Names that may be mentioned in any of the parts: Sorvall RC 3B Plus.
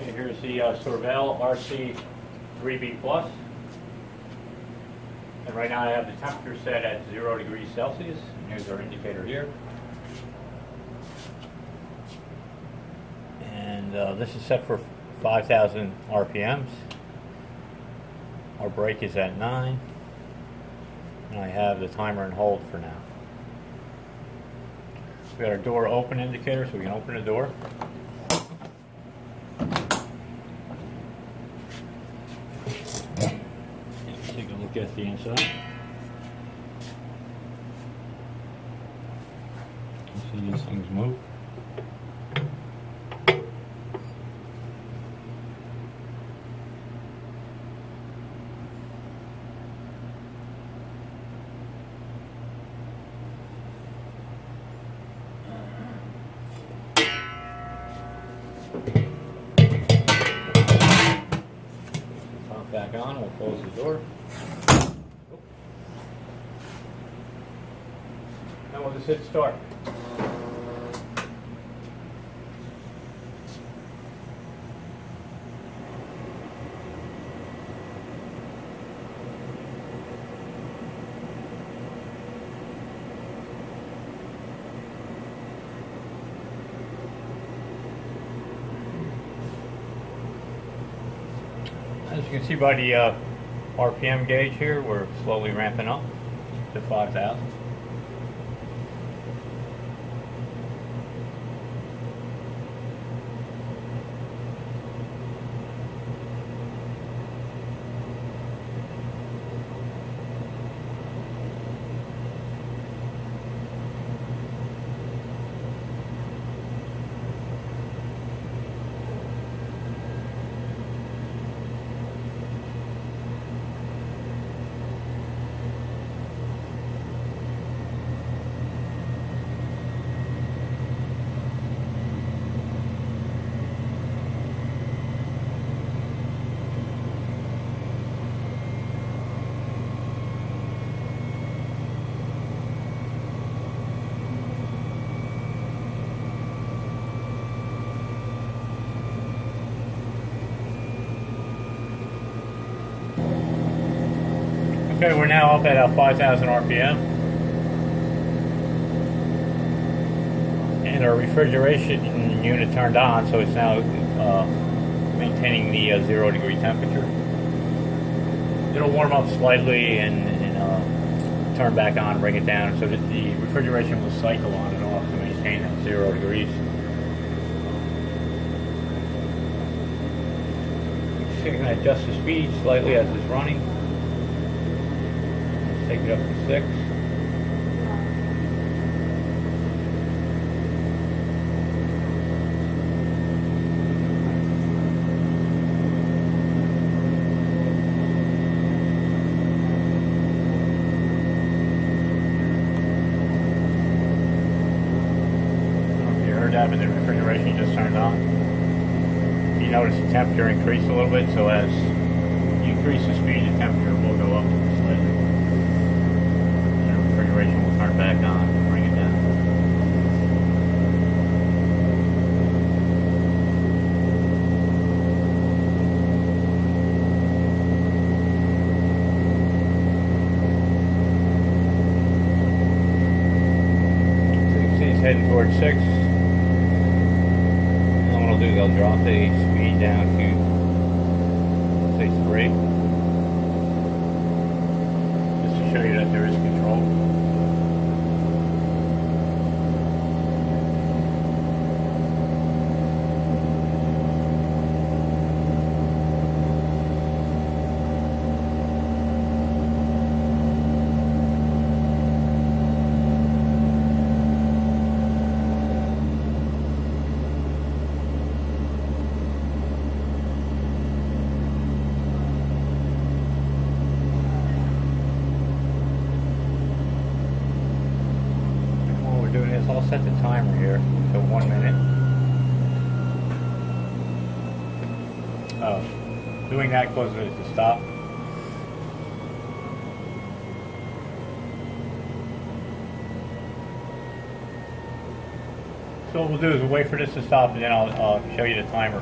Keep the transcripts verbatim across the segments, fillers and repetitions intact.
Okay, here's the uh, Sorvall R C three B Plus. And right now I have the temperature set at zero degrees Celsius. And here's our indicator here. And uh, this is set for five thousand R P Ms. Our brake is at nine. And I have the timer in hold for now. We got our door open indicator, so we can open the door. Let's take a look at the inside. See these things move. Pop back on, we'll close the door. Now we'll just hit start. As you can see by the uh, R P M gauge here, we're slowly ramping up to five thousand. Okay, we're now up at uh, five thousand R P M, and our refrigeration unit turned on, so it's now uh, maintaining the uh, zero degree temperature. It'll warm up slightly and, and uh, turn back on, bring it down, so that the refrigeration will cycle on and off to maintain that zero degrees. You can adjust the speed slightly as it's running. Take it up to six. I don't know if you heard that, but the refrigeration just turned on. You notice the temperature increased a little bit, so as you increase the speed, the temperature will go up slightly. Refrigeration will turn back on and bring it down. So you can see it's heading towards six. And what I'll do is I'll drop the speed down to, say, three. Just to show you that there is control. I'll set the timer here to one minute. Uh, doing that causes it to stop. So what we'll do is we'll wait for this to stop, and then I'll uh, show you the timer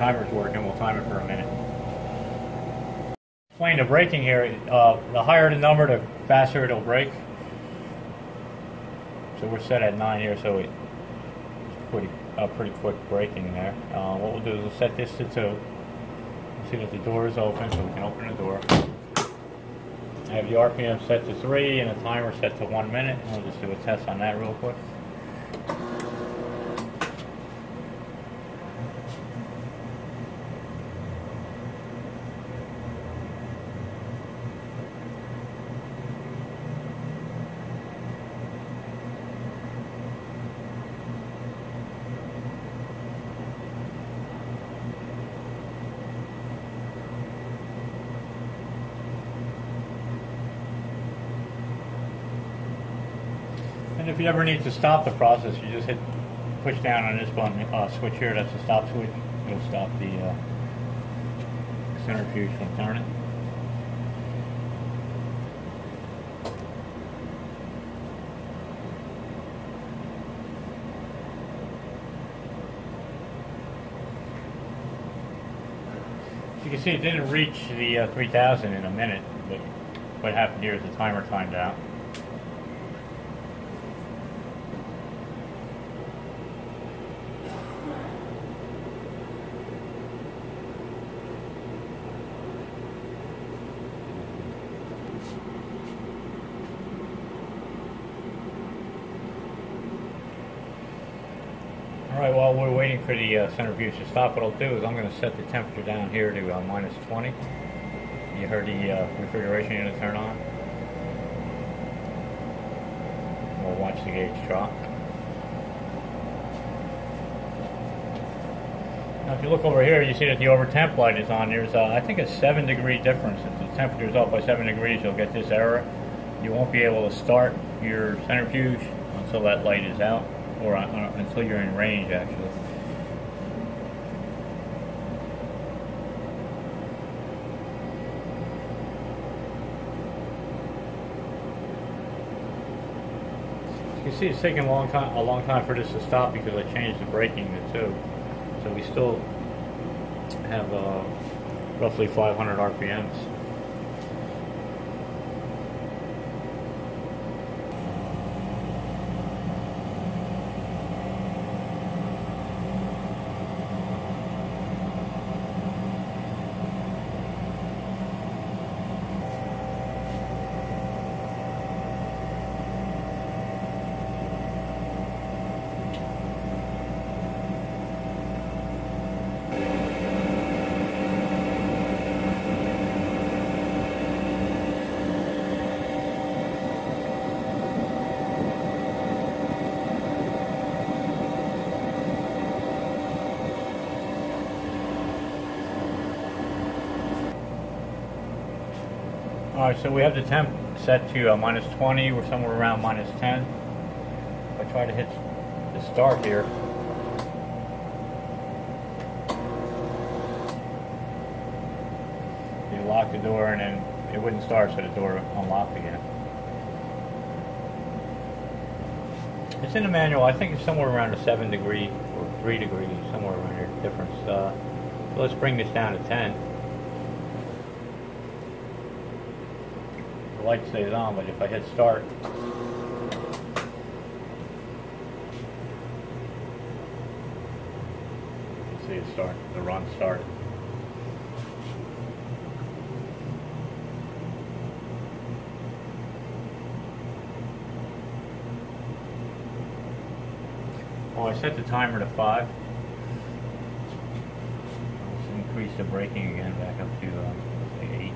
timer's working, we'll time it for a minute. Playing the braking here, uh, the higher the number, the faster it'll brake. So we're set at nine here, so it's pretty, uh, pretty quick braking there. Uh, what we'll do is we'll set this to two. We'll see that the door is open, so we can open the door. I have the R P M set to three and the timer set to one minute. We'll just do a test on that real quick. And if you ever need to stop the process, you just hit push down on this button, uh, switch here. That's the stop switch. It'll stop the uh, centrifuge from turning. As you can see, it didn't reach the uh, three thousand in a minute, but what happened here is the timer timed out. Alright, while we're waiting for the uh, centrifuge to stop, what I'll do is I'm going to set the temperature down here to uh, minus twenty. You heard the uh, refrigeration unit turn on. We'll watch the gauge drop. Now if you look over here, you see that the over temp light is on. There's uh, I think a seven degree difference. If the temperature's up by seven degrees, you'll get this error. You won't be able to start your centrifuge until that light is out, or uh, until you're in range, actually. You can see it's taking a long time, a long time for this to stop because I changed the braking to two. So we still have uh, roughly five hundred R P Ms. Alright, so we have the temp set to uh, minus twenty, we're somewhere around minus ten. If I try to hit the start here, you lock the door and then it wouldn't start, so the door unlocked again. It's in the manual, I think it's somewhere around a seven degree or three degree, somewhere around here, difference. Uh, so let's bring this down to ten. The light stays on, but if I hit start, see it start, the run started. Well, I set the timer to five. Let's increase the braking again back up to uh, say eight.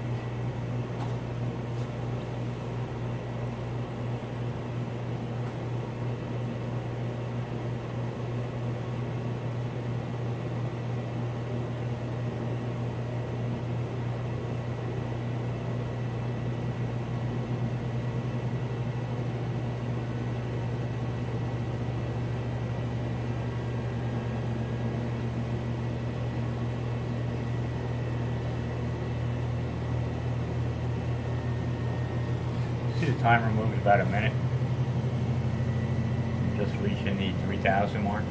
The timer moving about a minute, just reaching the three thousand mark.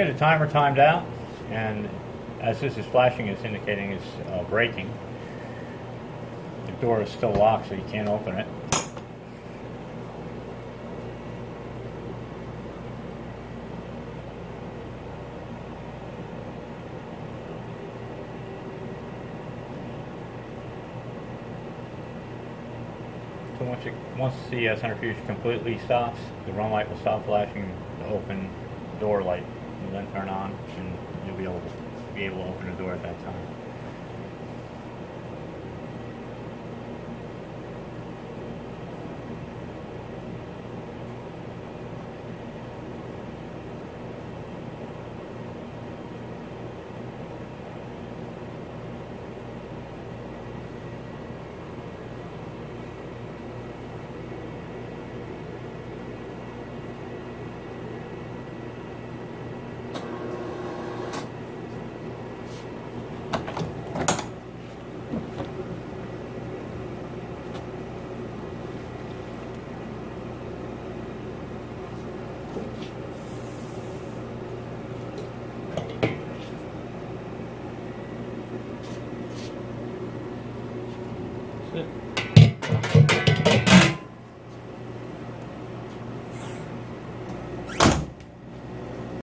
Okay, the timer timed out, and as this is flashing, it's indicating it's uh, braking. The door is still locked, so you can't open it. So once, you, once the uh, centrifuge completely stops, the run light will stop flashing, the open door light will then turn on, and you'll be able to, be able to open the door at that time. That's it.